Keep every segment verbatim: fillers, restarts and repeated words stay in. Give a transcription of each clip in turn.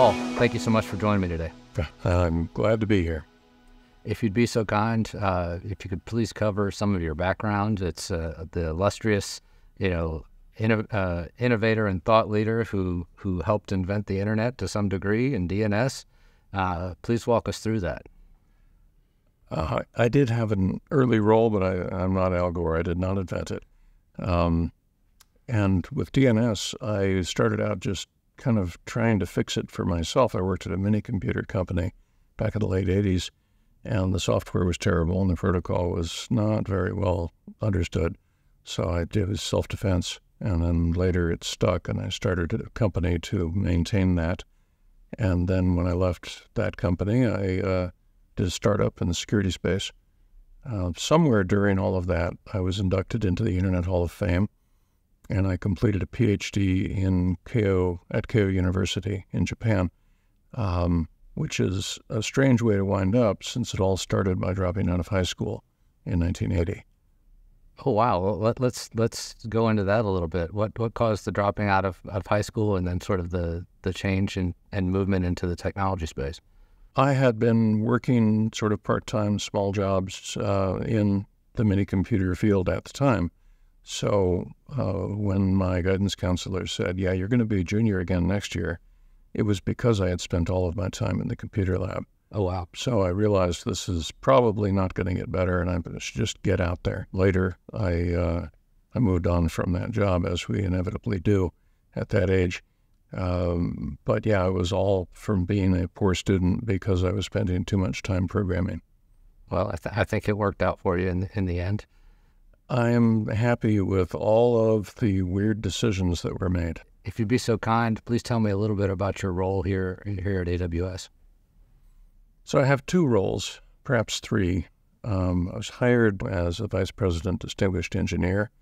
Paul, thank you so much for joining me today. I'm glad to be here. If you'd be so kind, uh, if you could please cover some of your background. It's uh, the illustrious, you know, inno uh, innovator and thought leader who, who helped invent the internet to some degree and D N S. Uh, please walk us through that. Uh, I did have an early role, but I, I'm not Al Gore. I did not invent it. Um, and with D N S, I started out just kind of trying to fix it for myself. I worked at a mini computer company back in the late eighties, and the software was terrible, and the protocol was not very well understood. So I did self-defense, and then later it stuck, and I started a company to maintain that. And then when I left that company, I uh, did a startup in the security space. Uh, somewhere during all of that, I was inducted into the Internet Hall of Fame, and I completed a PhD in Keo, at Keo University in Japan, um, which is a strange way to wind up, since it all started by dropping out of high school in nineteen eighty. Oh, wow. Well, let, let's let's go into that a little bit. What what caused the dropping out of, of high school, and then sort of the, the change and, and movement into the technology space? I had been working sort of part-time small jobs uh, in the mini computer field at the time. So uh, when my guidance counselor said, yeah, you're going to be a junior again next year, it was because I had spent all of my time in the computer lab. Oh, wow. So I realized this is probably not going to get better, and I should just get out there. Later, I, uh, I moved on from that job, as we inevitably do at that age. Um, but yeah, it was all from being a poor student because I was spending too much time programming. Well, I, th I think it worked out for you in, in the end. I am happy with all of the weird decisions that were made. If you'd be so kind, please tell me a little bit about your role here, here at A W S. So I have two roles, perhaps three. Um, I was hired as a Vice President Distinguished Engineer.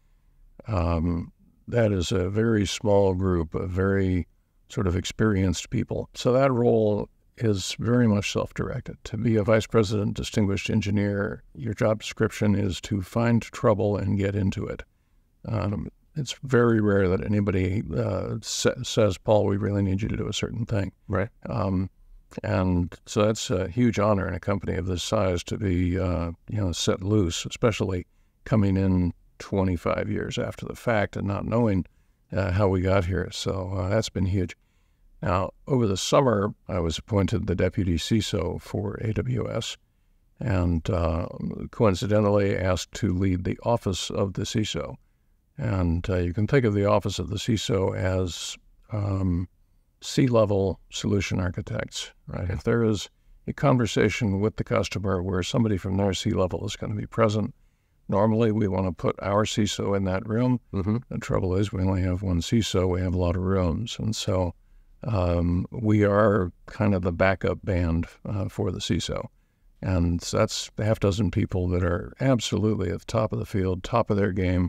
Um, that is a very small group of very sort of experienced people. So that role is very much self-directed. To be a Vice President Distinguished Engineer, your job description is to find trouble and get into it. Um, it's very rare that anybody uh, sa says, Paul, we really need you to do a certain thing. Right. Um, and so that's a huge honor in a company of this size to be uh, you know, set loose, especially coming in twenty-five years after the fact and not knowing uh, how we got here. So uh, that's been huge. Now, over the summer, I was appointed the Deputy C I S O for A W S, and uh, coincidentally asked to lead the office of the C I S O. And uh, you can think of the office of the C I S O as um, C-level solution architects, right? If there is a conversation with the customer where somebody from their C-level is going to be present, normally we want to put our C I S O in that room. Mm-hmm. The trouble is we only have one C I S O. We have a lot of rooms. And so Um, we are kind of the backup band uh, for the C I S O. And that's a half dozen people that are absolutely at the top of the field, top of their game.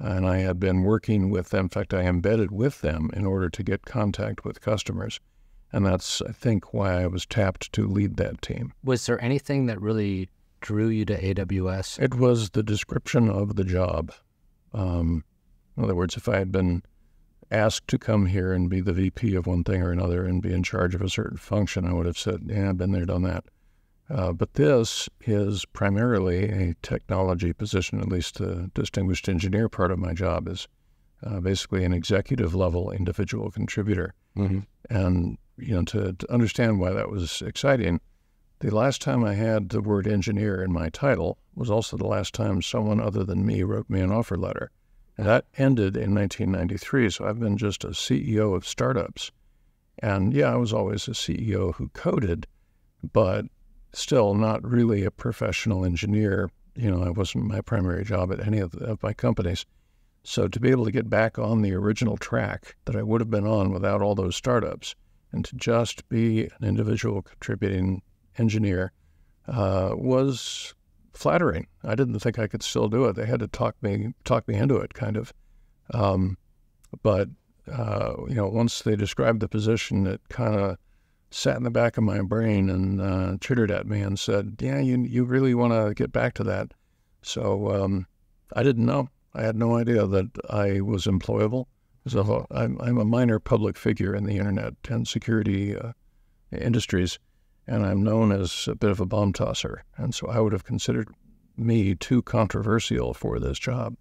And I had been working with them. In fact, I embedded with them in order to get contact with customers. And that's, I think, why I was tapped to lead that team. Was there anything that really drew you to A W S? It was the description of the job. Um, in other words, if I had been asked to come here and be the V P of one thing or another and be in charge of a certain function, I would have said, yeah, I've been there, done that. Uh, but this is primarily a technology position. At least the distinguished engineer part of my job is uh, basically an executive level individual contributor. Mm-hmm. And you know, to, to understand why that was exciting, the last time I had the word engineer in my title was also the last time someone other than me wrote me an offer letter. That ended in nineteen ninety-three, so I've been just a C E O of startups. And yeah, I was always a C E O who coded, but still not really a professional engineer. You know, that wasn't my primary job at any of, the, of my companies. So to be able to get back on the original track that I would have been on without all those startups, and to just be an individual contributing engineer uh, was flattering. I didn't think I could still do it. They had to talk me talk me into it, kind of. Um, but uh, you know, once they described the position, it kind of sat in the back of my brain and uh, chittered at me and said, "Yeah, you you really want to get back to that?" So um, I didn't know. I had no idea that I was employable. So I'm, I'm a minor public figure in the internet and security uh, industries, and I'm known as a bit of a bomb tosser. And so I would have considered me too controversial for this job.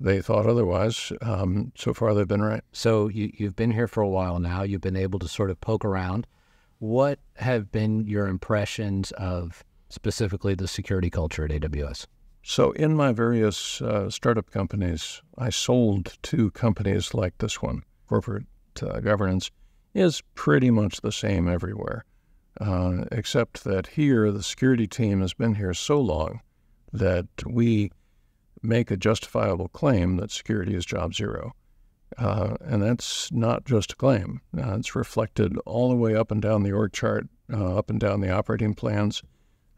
They thought otherwise. Um, so far, they've been right. So you, you've been here for a while now. You've been able to sort of poke around. What have been your impressions of specifically the security culture at A W S? So in my various uh, startup companies, I sold to companies like this one. Corporate uh, governance is pretty much the same everywhere, uh, except that here the security team has been here so long that we make a justifiable claim that security is job zero. Uh, and that's not just a claim. Uh, it's reflected all the way up and down the org chart, uh, up and down the operating plans,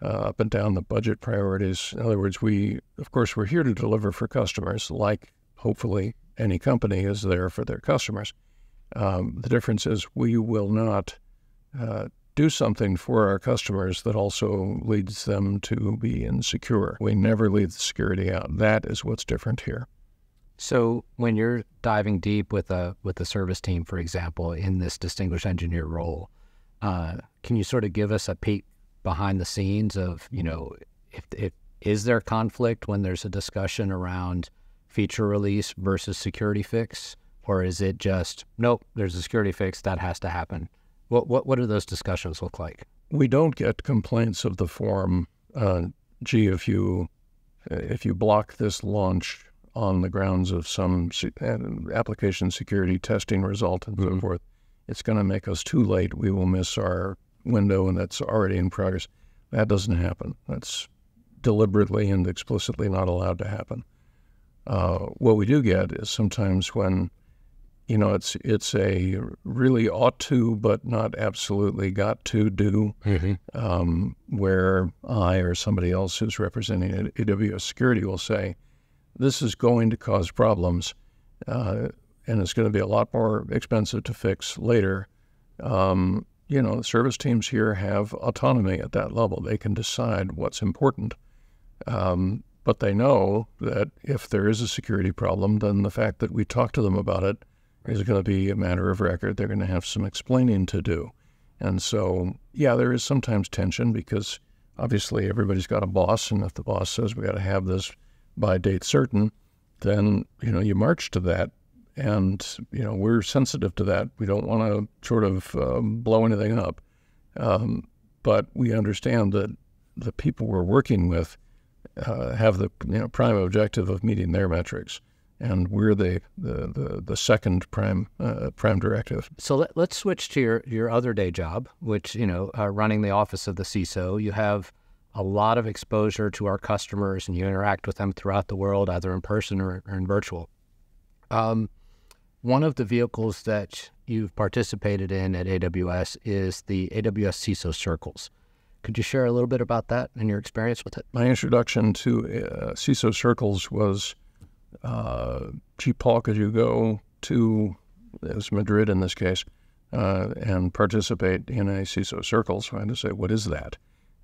uh, up and down the budget priorities. In other words, we, of course, we're here to deliver for customers, like hopefully any company is there for their customers. Um, the difference is we will not uh, do something for our customers that also leads them to be insecure. We never leave the security out. That is what's different here. So when you're diving deep with a with the service team, for example, in this distinguished engineer role, uh, can you sort of give us a peek behind the scenes of, you know, if, if is there conflict when there's a discussion around feature release versus security fix, or is it just, nope, there's a security fix that has to happen? What what what do those discussions look like? We don't get complaints of the form, uh, gee, if you if you block this launch on the grounds of some application security testing result and mm-hmm. so forth, it's going to make us too late. We will miss our window, and that's already in progress. That doesn't happen. That's deliberately and explicitly not allowed to happen. Uh, what we do get is sometimes when, you know, it's it's a really ought to but not absolutely got to do, mm-hmm. um, where I or somebody else who's representing A W S security will say, this is going to cause problems, uh, and it's going to be a lot more expensive to fix later. Um, you know, service teams here have autonomy at that level. They can decide what's important. Um, but they know that if there is a security problem, then the fact that we talk to them about it is going to be a matter of record. They're going to have some explaining to do. And so, yeah, there is sometimes tension because obviously everybody's got a boss, and if the boss says we got to have this by date certain, then, you know, you march to that. And, you know, we're sensitive to that. We don't want to sort of um, blow anything up. Um, but we understand that the people we're working with uh, have the you know, prime objective of meeting their metrics. And we're the, the, the, the second prime uh, prime directive. So let, let's switch to your, your other day job, which, you know, uh, running the office of the C I S O. You have a lot of exposure to our customers, and you interact with them throughout the world, either in person or, or in virtual. Um, one of the vehicles that you've participated in at A W S is the A W S C I S O Circles. Could you share a little bit about that and your experience with it? My introduction to uh, C I S O Circles was, uh, gee, Paul, could you go to, it was Madrid in this case, uh, and participate in a C I S O Circle? So I had to say, what is that?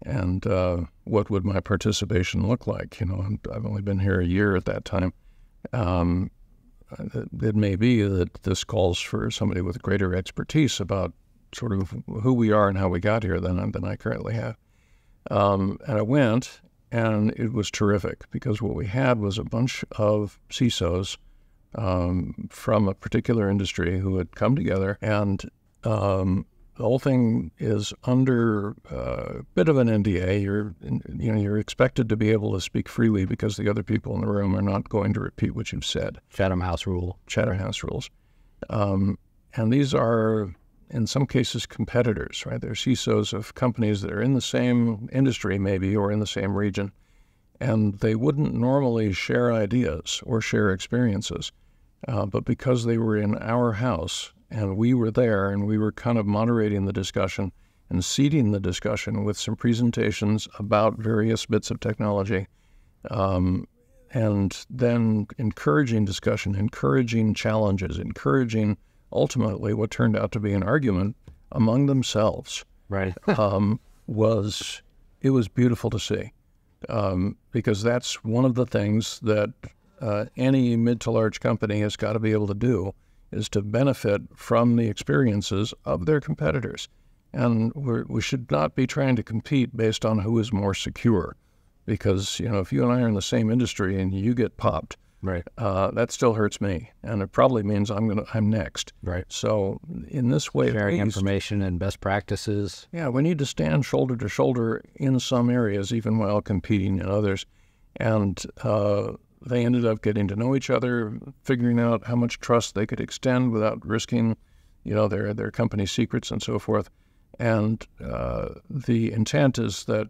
And uh, what would my participation look like? You know, I've only been here a year at that time. Um, it may be that this calls for somebody with greater expertise about sort of who we are and how we got here than, than I currently have. Um, and I went, and it was terrific because what we had was a bunch of C I S Os um, from a particular industry who had come together, and um, the whole thing is under a uh, bit of an N D A. You're, you know, you're expected to be able to speak freely because the other people in the room are not going to repeat what you've said. Chatham House rule. Chatham House rules. Um, and these are, in some cases, competitors, right? They're C I S Os of companies that are in the same industry, maybe, or in the same region, and they wouldn't normally share ideas or share experiences. Uh, but because they were in our house, and we were there, and we were kind of moderating the discussion and seeding the discussion with some presentations about various bits of technology, um, and then encouraging discussion, encouraging challenges, encouraging ultimately what turned out to be an argument among themselves. Right. um, was it was beautiful to see, um, because that's one of the things that uh, any mid to large company has got to be able to do, is to benefit from the experiences of their competitors. And we're, we should not be trying to compete based on who is more secure, because, you know, if you and I are in the same industry and you get popped, right, uh, that still hurts me, and it probably means I'm gonna I'm next. Right. So in this way, sharing at least, information and best practices. Yeah, we need to stand shoulder to shoulder in some areas, even while competing in others, and uh, they ended up getting to know each other, figuring out how much trust they could extend without risking, you know, their their company secrets and so forth. And uh, the intent is that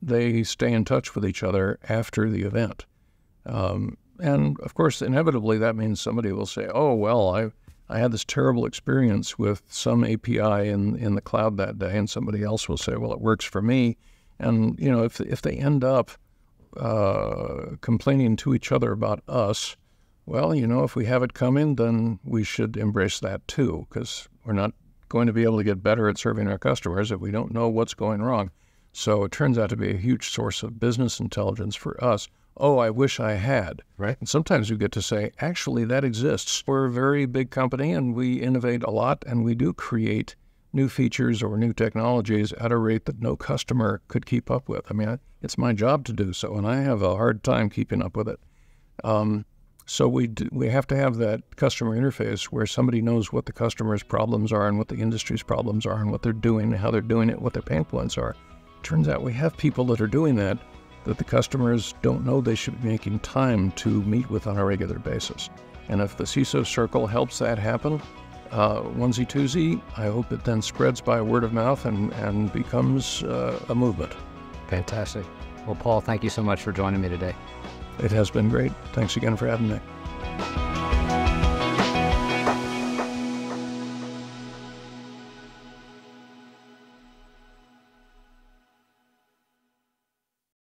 they stay in touch with each other after the event. Um, and, of course, inevitably that means somebody will say, oh, well, I, I had this terrible experience with some A P I in, in the cloud that day, and somebody else will say, well, it works for me. And, you know, if, if they end up uh, complaining to each other about us, well, you know, if we have it coming, then we should embrace that too, because we're not going to be able to get better at serving our customers if we don't know what's going wrong. So it turns out to be a huge source of business intelligence for us. Oh, I wish I had. Right. And sometimes you get to say, actually, that exists. We're a very big company, and we innovate a lot, and we do create new features or new technologies at a rate that no customer could keep up with. I mean, it's my job to do so, and I have a hard time keeping up with it. Um, So we do, we have to have that customer interface where somebody knows what the customer's problems are and what the industry's problems are and what they're doing, how they're doing it, what their pain points are. Turns out we have people that are doing that, that the customers don't know they should be making time to meet with on a regular basis. And if the C I S O circle helps that happen, uh, onesie twosie, I hope it then spreads by word of mouth and, and becomes uh, a movement. Fantastic. Well, Paul, thank you so much for joining me today. It has been great. Thanks again for having me.